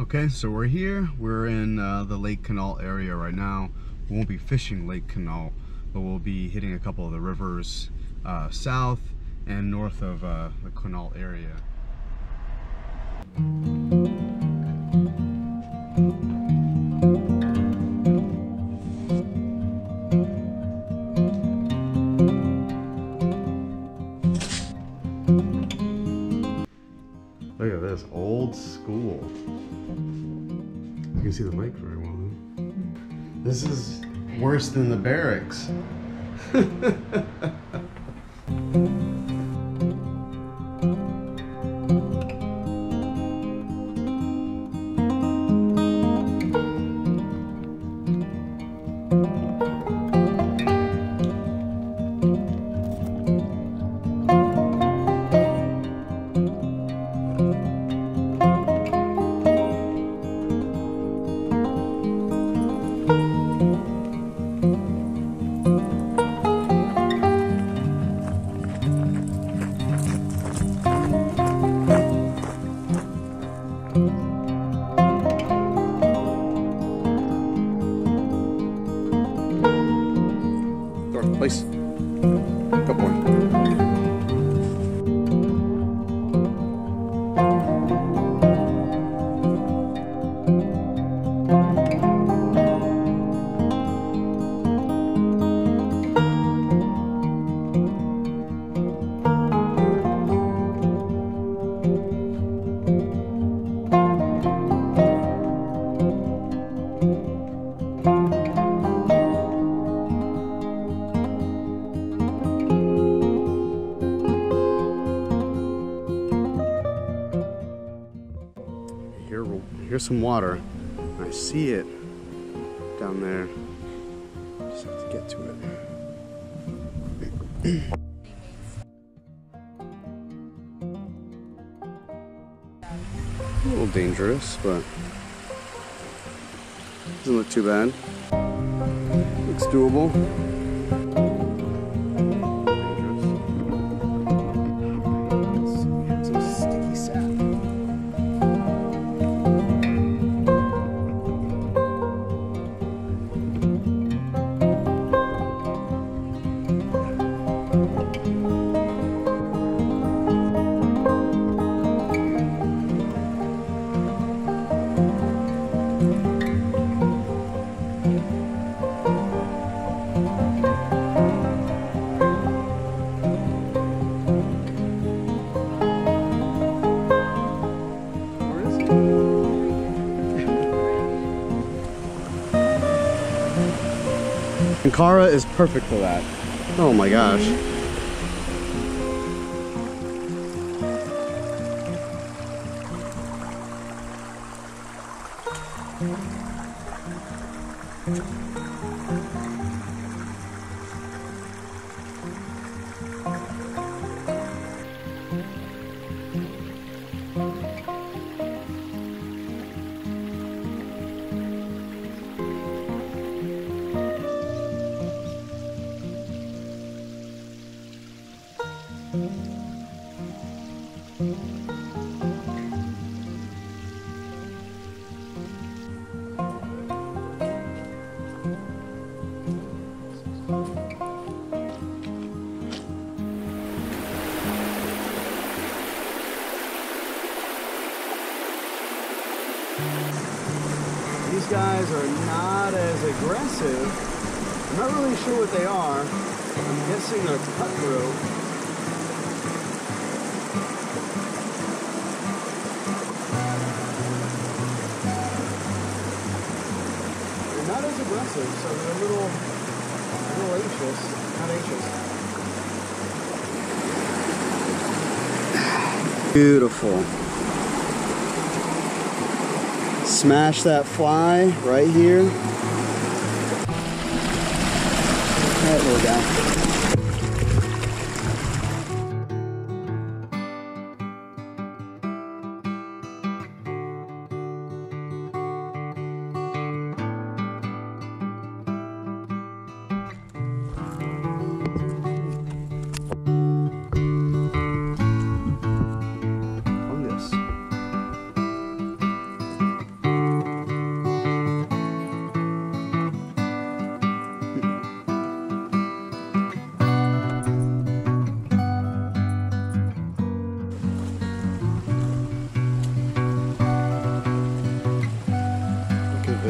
Okay, so we're here. We're in the Lake Quinault area right now. We won't be fishing Lake Quinault, but we'll be hitting a couple of the rivers south and north of the Quinault area. Look at this, old school. You can see the mic very well. This is worse than the barracks. Place. Good morning. Here's some water. I see it down there. Just have to get to it. A little dangerous, but doesn't look too bad. Looks doable. Kara is perfect for that. Oh my gosh. These guys are not as aggressive. I'm not really sure what they are. I'm guessing they're cutthroat. Not as aggressive, so they're a little anxious. Not anxious. Beautiful. Smash that fly right here. That little guy.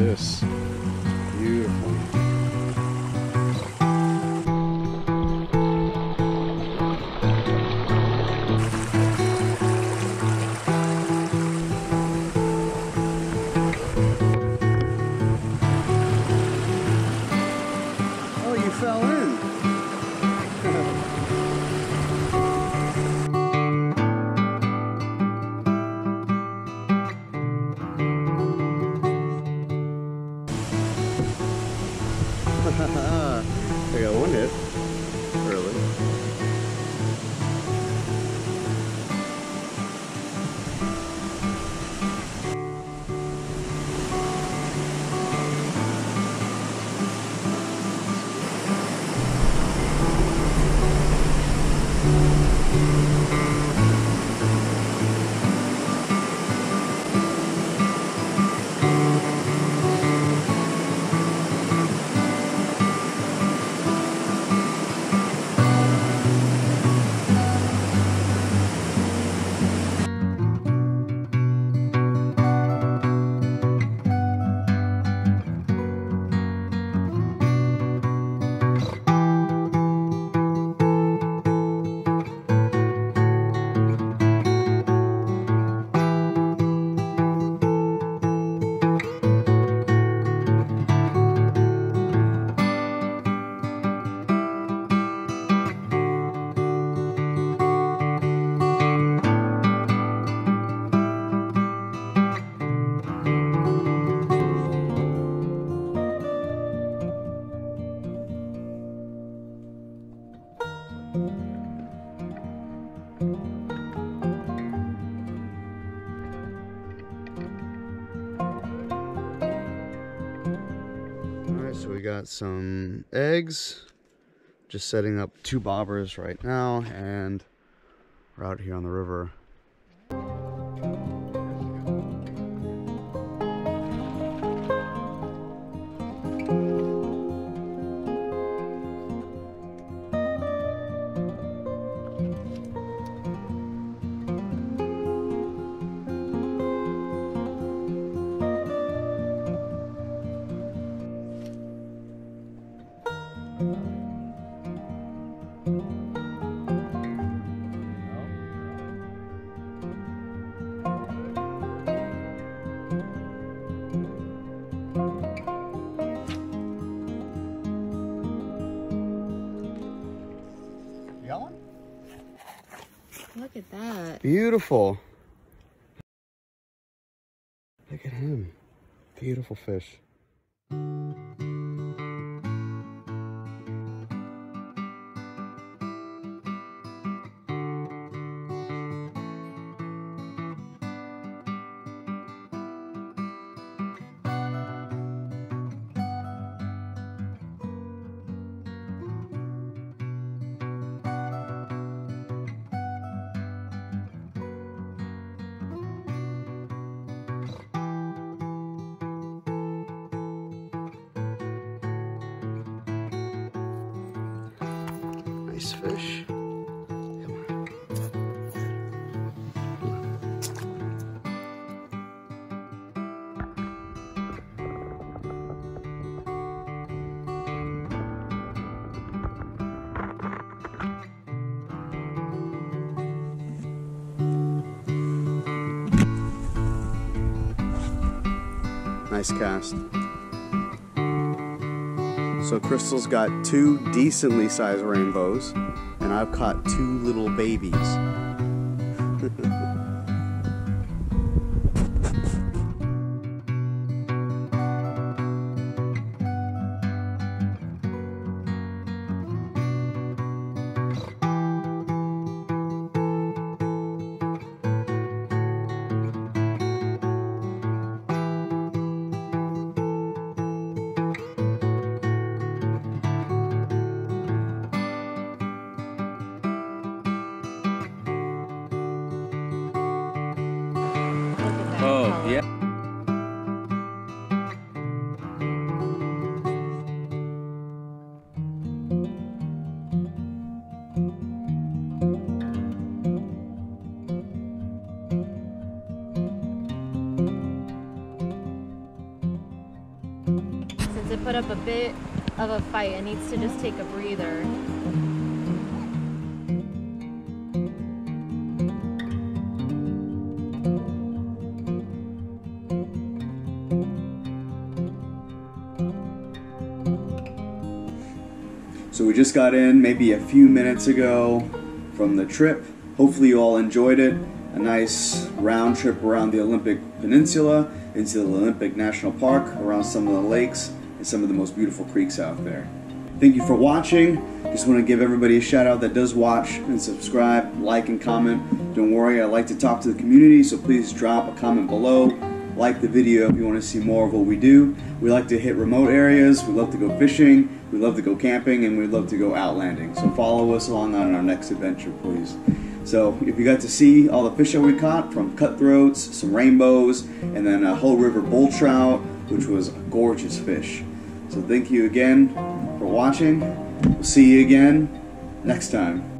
this. Beautiful. Oh, you fell in. I got one hit early. So we got some eggs, just setting up 2 bobbers right now, and we're out here on the river. Look at that. Beautiful. Look at him. Beautiful fish. Nice fish. Come on. Nice cast. So Crystal's got 2 decently sized rainbows, and I've caught 2 little babies. Yeah. put up a bit of a fight. It needs to just take a breather. So we just got in maybe a few minutes ago from the trip. Hopefully you all enjoyed it. A nice round trip around the Olympic Peninsula, into the Olympic National Park, around some of the lakes and some of the most beautiful creeks out there. Thank you for watching. Just want to give everybody a shout out that does watch and subscribe, like and comment. Don't worry, I like to talk to the community, so please drop a comment below. Like the video if you want to see more of what we do. We like to hit remote areas, we love to go fishing, we love to go camping, and we love to go outlanding. So follow us along on our next adventure, please. So if you got to see all the fish that we caught, from cutthroats, some rainbows, and then a Hoh River bull trout, which was a gorgeous fish. So thank you again for watching. We'll see you again next time.